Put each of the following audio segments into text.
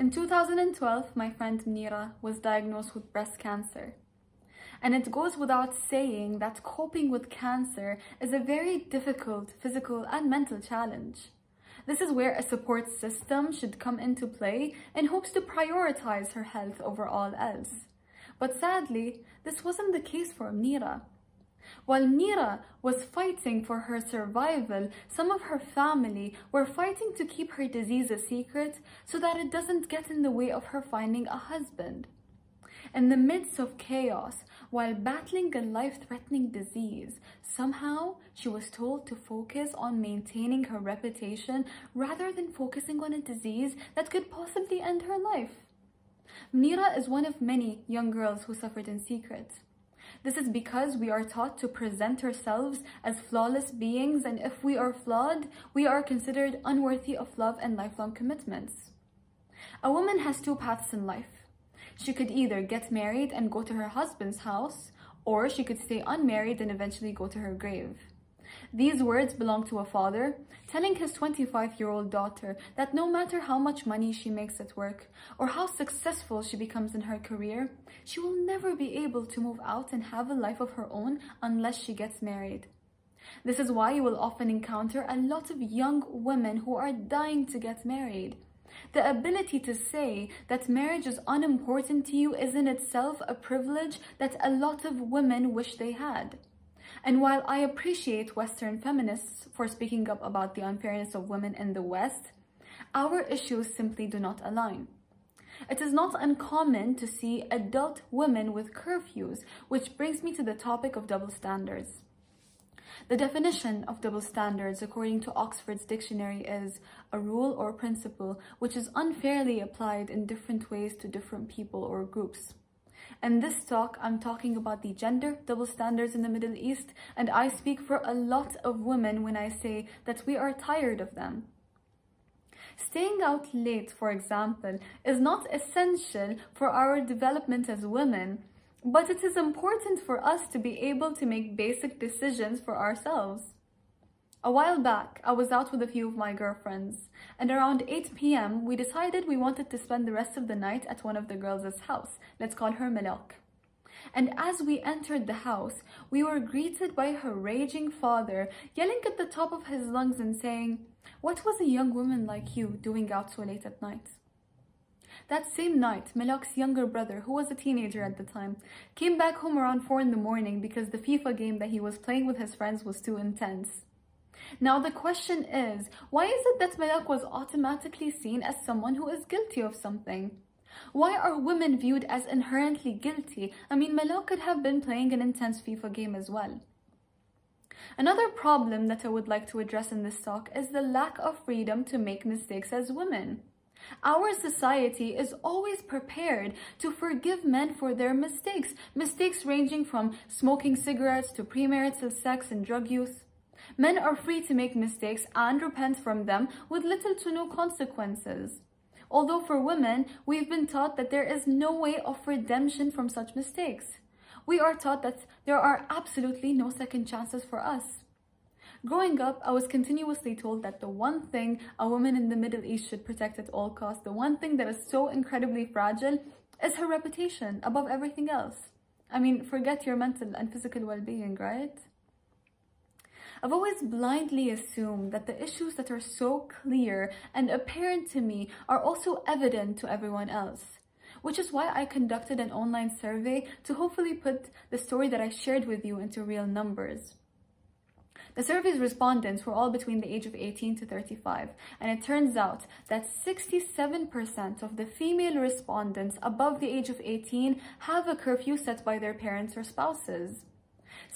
In 2012, my friend Mira was diagnosed with breast cancer. And it goes without saying that coping with cancer is a very difficult physical and mental challenge. This is where a support system should come into play in hopes to prioritize her health over all else. But sadly, this wasn't the case for Mira. While Mira was fighting for her survival, some of her family were fighting to keep her disease a secret so that it doesn't get in the way of her finding a husband. In the midst of chaos, while battling a life-threatening disease, somehow she was told to focus on maintaining her reputation rather than focusing on a disease that could possibly end her life. Mira is one of many young girls who suffered in secret. This is because we are taught to present ourselves as flawless beings, and if we are flawed, we are considered unworthy of love and lifelong commitments. A woman has two paths in life. She could either get married and go to her husband's house, or she could stay unmarried and eventually go to her grave. These words belong to a father telling his 25-year-old daughter that no matter how much money she makes at work or how successful she becomes in her career, she will never be able to move out and have a life of her own unless she gets married. This is why you will often encounter a lot of young women who are dying to get married. The ability to say that marriage is unimportant to you is in itself a privilege that a lot of women wish they had. And while I appreciate Western feminists for speaking up about the unfairness of women in the West, our issues simply do not align. It is not uncommon to see adult women with curfews, which brings me to the topic of double standards. The definition of double standards, according to Oxford's dictionary, is a rule or principle which is unfairly applied in different ways to different people or groups. In this talk, I'm talking about the gender double standards in the Middle East, and I speak for a lot of women when I say that we are tired of them. Staying out late, for example, is not essential for our development as women, but it is important for us to be able to make basic decisions for ourselves. A while back, I was out with a few of my girlfriends, and around 8 p.m, we decided we wanted to spend the rest of the night at one of the girls' house. Let's call her Melok. And as we entered the house, we were greeted by her raging father, yelling at the top of his lungs and saying, "What was a young woman like you doing out so late at night?" That same night, Melok's younger brother, who was a teenager at the time, came back home around 4 in the morning because the FIFA game that he was playing with his friends was too intense. Now the question is, why is it that Melok was automatically seen as someone who is guilty of something? Why are women viewed as inherently guilty? I mean, Melok could have been playing an intense FIFA game as well. Another problem that I would like to address in this talk is the lack of freedom to make mistakes as women. Our society is always prepared to forgive men for their mistakes, mistakes ranging from smoking cigarettes to premarital sex and drug use. Men are free to make mistakes and repent from them with little to no consequences. Although for women, we've been taught that there is no way of redemption from such mistakes. We are taught that there are absolutely no second chances for us. Growing up, I was continuously told that the one thing a woman in the Middle East should protect at all costs, the one thing that is so incredibly fragile, is her reputation above everything else. I mean, forget your mental and physical well-being, right? I've always blindly assumed that the issues that are so clear and apparent to me are also evident to everyone else, which is why I conducted an online survey to hopefully put the story that I shared with you into real numbers. The survey's respondents were all between the age of 18 to 35, and it turns out that 67% of the female respondents above the age of 18 have a curfew set by their parents or spouses.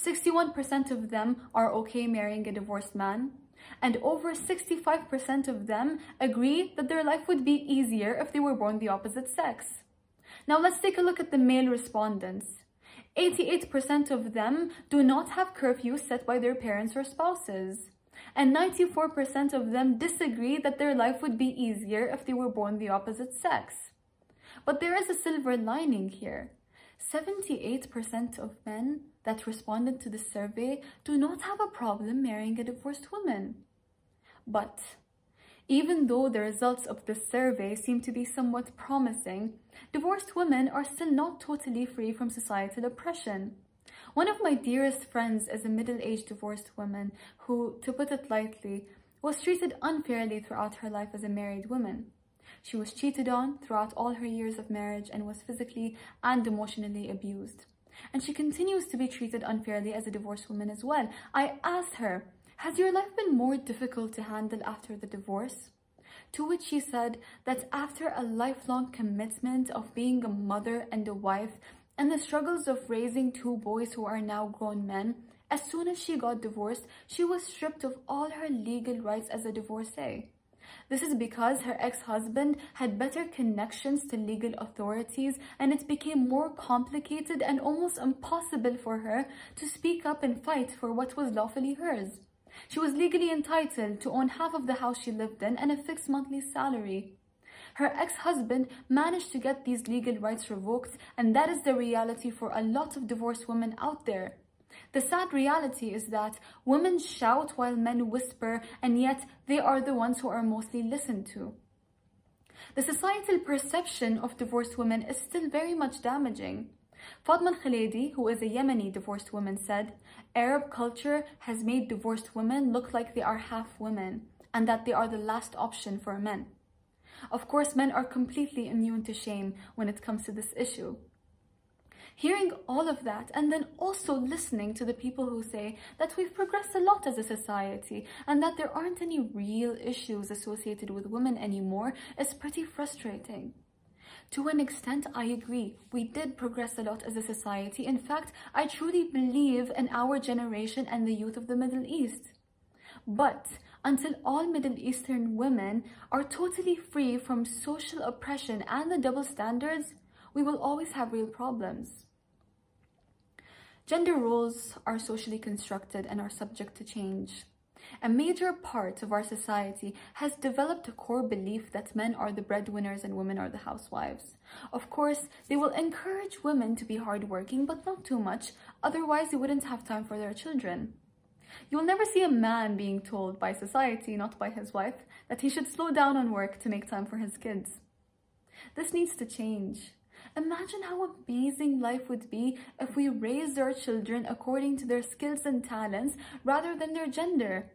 61% of them are okay marrying a divorced man, and over 65% of them agree that their life would be easier if they were born the opposite sex. Now let's take a look at the male respondents. 88% of them do not have curfews set by their parents or spouses, and 94% of them disagree that their life would be easier if they were born the opposite sex. But there is a silver lining here. 78% of men that responded to the survey do not have a problem marrying a divorced woman. But Even though the results of this survey seem to be somewhat promising, divorced women are still not totally free from societal oppression. One of my dearest friends is a middle-aged divorced woman who, to put it lightly, was treated unfairly throughout her life as a married woman. She was cheated on throughout all her years of marriage and was physically and emotionally abused. And she continues to be treated unfairly as a divorced woman as well. I asked her, "Has your life been more difficult to handle after the divorce?" To which she said that after a lifelong commitment of being a mother and a wife, and the struggles of raising two boys who are now grown men, as soon as she got divorced, she was stripped of all her legal rights as a divorcee. This is because her ex-husband had better connections to legal authorities, and it became more complicated and almost impossible for her to speak up and fight for what was lawfully hers. She was legally entitled to own half of the house she lived in and a fixed monthly salary. Her ex-husband managed to get these legal rights revoked, and that is the reality for a lot of divorced women out there. The sad reality is that women shout while men whisper, and yet they are the ones who are mostly listened to. The societal perception of divorced women is still very much damaging. Fatman Khalidi, who is a Yemeni divorced woman, said, "Arab culture has made divorced women look like they are half women and that they are the last option for men." Of course, men are completely immune to shame when it comes to this issue. Hearing all of that, and then also listening to the people who say that we've progressed a lot as a society and that there aren't any real issues associated with women anymore, is pretty frustrating. To an extent, I agree. We did progress a lot as a society. In fact, I truly believe in our generation and the youth of the Middle East. But until all Middle Eastern women are totally free from social oppression and the double standards, we will always have real problems. Gender roles are socially constructed and are subject to change. A major part of our society has developed a core belief that men are the breadwinners and women are the housewives. Of course, they will encourage women to be hardworking, but not too much, otherwise they wouldn't have time for their children. You'll never see a man being told by society, not by his wife, that he should slow down on work to make time for his kids. This needs to change. Imagine how amazing life would be if we raised our children according to their skills and talents rather than their gender.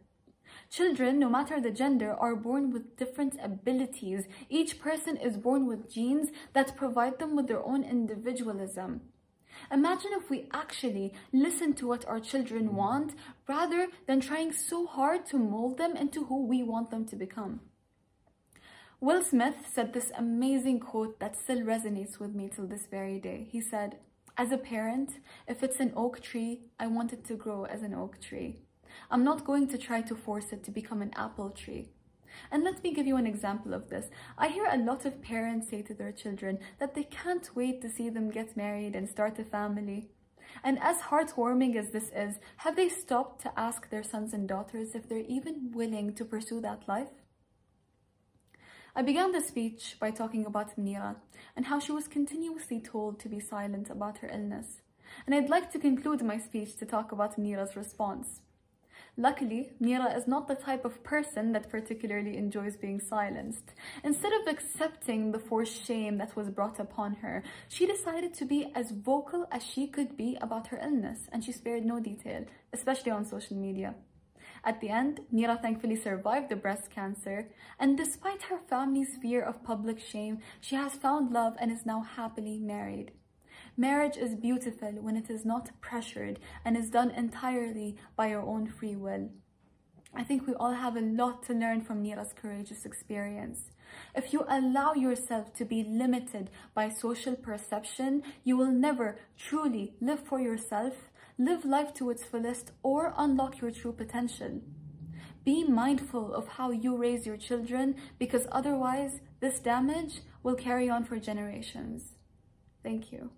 Children, no matter the gender, are born with different abilities. Each person is born with genes that provide them with their own individualism. Imagine if we actually listen to what our children want rather than trying so hard to mold them into who we want them to become. Will Smith said this amazing quote that still resonates with me till this very day. He said, "As a parent, if it's an oak tree, I want it to grow as an oak tree. I'm not going to try to force it to become an apple tree." And let me give you an example of this. I hear a lot of parents say to their children that they can't wait to see them get married and start a family. And as heartwarming as this is, have they stopped to ask their sons and daughters if they're even willing to pursue that life? I began the speech by talking about Mira and how she was continuously told to be silent about her illness. And I'd like to conclude my speech to talk about Mira's response. Luckily, Mira is not the type of person that particularly enjoys being silenced. Instead of accepting the forced shame that was brought upon her, she decided to be as vocal as she could be about her illness, and she spared no detail, especially on social media. At the end, Mira thankfully survived the breast cancer, and despite her family's fear of public shame, she has found love and is now happily married. Marriage is beautiful when it is not pressured and is done entirely by our own free will. I think we all have a lot to learn from Mira's courageous experience. If you allow yourself to be limited by social perception, you will never truly live for yourself, live life to its fullest, or unlock your true potential. Be mindful of how you raise your children, because otherwise this damage will carry on for generations. Thank you.